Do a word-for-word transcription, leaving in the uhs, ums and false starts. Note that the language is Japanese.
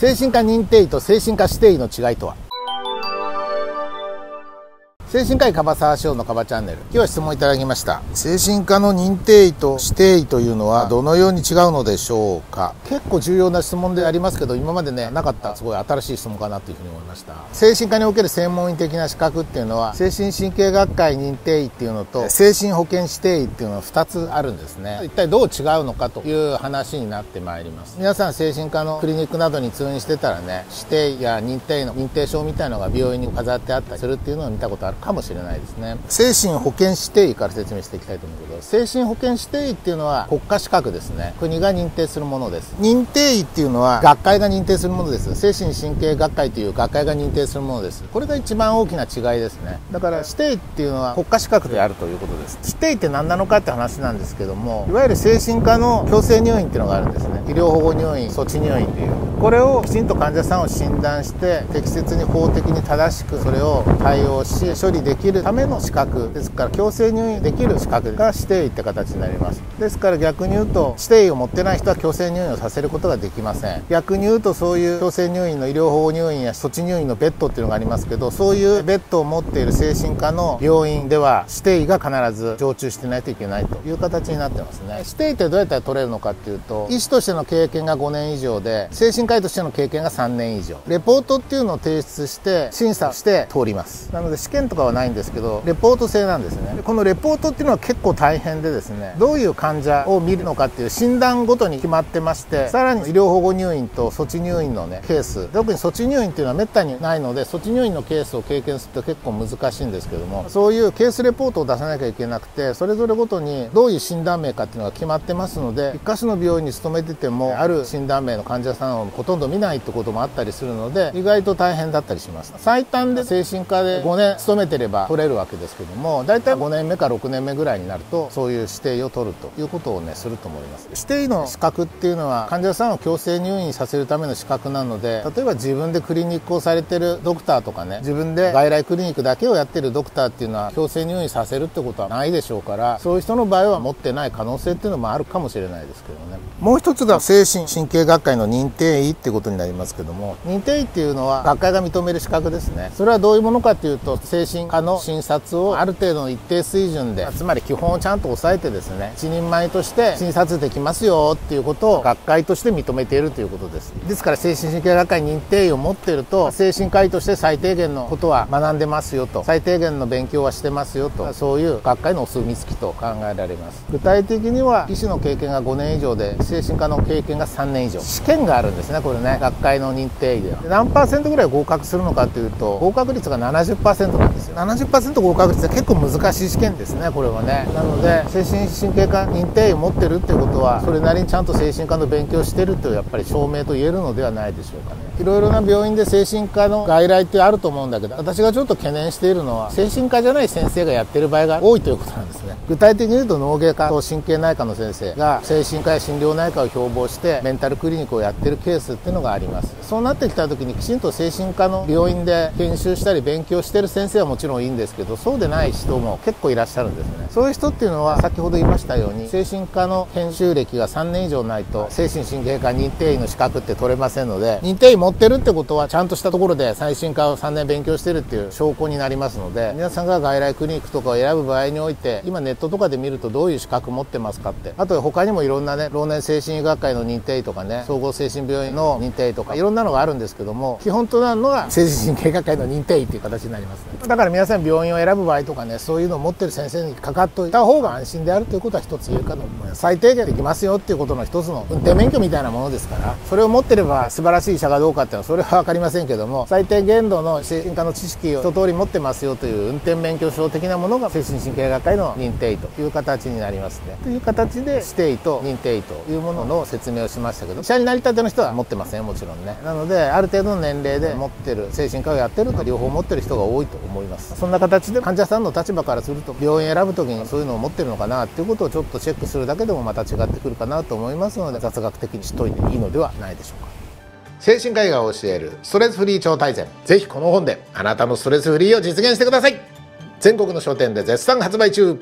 精神科認定医と精神科指定医の違いとは。精神科医樺沢翔のカバチャンネル、今日は質問いただきました。精神科の認定医と指定医というのはどのように違うのでしょうか。結構重要な質問でありますけど、今までねなかったすごい新しい質問かなというふうに思いました。精神科における専門医的な資格っていうのは、精神神経学会認定医っていうのと精神保健指定医っていうのはふたつあるんですね。一体どう違うのかという話になってまいります。皆さん精神科のクリニックなどに通院してたらね、指定や認定医の認定証みたいのが病院に飾ってあったりするっていうのを見たことあるかもしれないですね。精神保健指定医から説明していきたいと思うけど、精神保健指定医っていうのは国家資格ですね。国が認定するものです。認定医っていうのは学会が認定するものです。精神神経学会という学会が認定するものです。これが一番大きな違いですね。だから指定医っていうのは国家資格であるということです。指定医って何なのかって話なんですけども、いわゆる精神科の強制入院っていうのがあるんですね。医療保護入院、措置入院っていう、これをきちんと患者さんを診断して適切に法的に正しくそれを対応し処理できるための資格ですから、強制入院できる資格が指定医って形になります。ですから逆に言うと、指定医を持ってない人は強制入院をさせることができません。逆に言うと、そういう強制入院の医療保護入院や措置入院のベッドっていうのがありますけど、そういうベッドを持っている精神科の病院では指定医が必ず常駐してないといけないという形になってますね。指定医ってどうやったら取れるのかっていうと、医師としての経験がごねん以上で精神科医としての経験がさんねん以上、レポートっていうのを提出して審査して通ります。なので試験とかはないんですけど、レポート制なんですね。このレポートっていうのは結構大変でですね、どういう患者を見るのかっていう診断ごとに決まってまして、さらに医療保護入院と措置入院のねケース、特に措置入院っていうのはめったにないので、措置入院のケースを経験すると結構難しいんですけども、そういうケースレポートを出さなきゃいけなくて、それぞれごとにどういう診断名かっていうのが決まってますので、一か所の病院に勤めててもある診断名の患者さんをほとんど見ないってこともあったりするので、意外と大変だったりします。最短で精神科でごねん勤めてれば取れるわけですけども、だいたいごねんめかろくねんめぐらいになるとそういう指定を取るということをねすると思います。指定医の資格っていうのは患者さんを強制入院させるための資格なので、例えば自分でクリニックをされてるドクターとかね、自分で外来クリニックだけをやってるドクターっていうのは強制入院させるってことはないでしょうから、そういう人の場合は持ってない可能性っていうのもあるかもしれないですけどね。もう一つが精神神経学会の認定医ってことになりますけども、認定医っていうのは学会が認める資格ですね。それはどういうものかっていうと、精神科の診察をある程度の一定水準で、つまり基本をちゃんと抑えてですね、一人前として診察できますよっていうことを学会として認めているということです。ですから精神神経学会認定医を持っていると、精神科医として最低限のことは学んでますよと、最低限の勉強はしてますよと、そういう学会のお墨付きと考えられます。具体的には医師の経験がごねん以上で精神科の経験がさんねん以上、試験があるんですね。これね学会の認定医では何パーセントぐらい合格するのかというと、合格率が ななじゅっパーセント なんですよ。 ななじゅっパーセント 合格率は結構難しい試験ですね、これはね。なので精神神経科認定医を持ってるっていうことは、それなりにちゃんと精神科の勉強してるというやっぱり証明と言えるのではないでしょうかね。いろいろな病院で精神科の外来ってあると思うんだけど、私がちょっと懸念しているのは精神科じゃない先生がやってる場合が多いということなんですね。具体的に言うと、脳外科と神経内科の先生が精神科や心療内科を標榜してメンタルクリニックをやってるケースっていうのがあります。そうなってきた時にきちんと精神科の病院で研修したり勉強してる先生はもちろんいいんですけど、そうでない人も結構いらっしゃるんですね。そういう人っていうのは先ほど言いましたように、精神科の研修歴がさんねん以上ないと精神神経科認定医の資格って取れませんので、認定医持ってるってことはちゃんとしたところで精神科をさんねん勉強してるっていう証拠になりますので、皆さんが外来クリニックとかを選ぶ場合において、今ネットとかで見るとどういう資格持ってますかって、あと他にもいろんなね老年精神医学会の認定医とかね、総合精神病院の認定医とかいろんなのがあるんですけども、基本となるのが精神神経学会の認定医っていう形になりますね。だから皆さん病院を選ぶ場合とかね、そういうのを持ってる先生にかかっておいた方が安心であるということは一つ言えるかと思います。最低限できますよっていうことの一つの運転免許みたいなものですから、それを持ってれば素晴らしい医者がどうかっていうのはそれは分かりませんけども、最低限度の精神科の知識を一通り持ってますよという運転免許証的なものが精神神経学会の認定医という形になりますね。という形で指定医と認定医というものの説明をしましたけど、医者になりたての人は持ってません、もちろんね。なのである程度の年齢で持ってる、精神科をやってると両方持ってる人が多いと思います。そんな形で患者さんの立場からすると、病院選ぶ時にそういうのを持ってるのかなっていうことをちょっとチェックするだけでもまた違ってくるかなと思いますので、雑学的にしといていいのではないでしょうか。精神科医が教えるストレスフリー超大全、ぜひこの本であなたのストレスフリーを実現してください。全国の書店で絶賛発売中。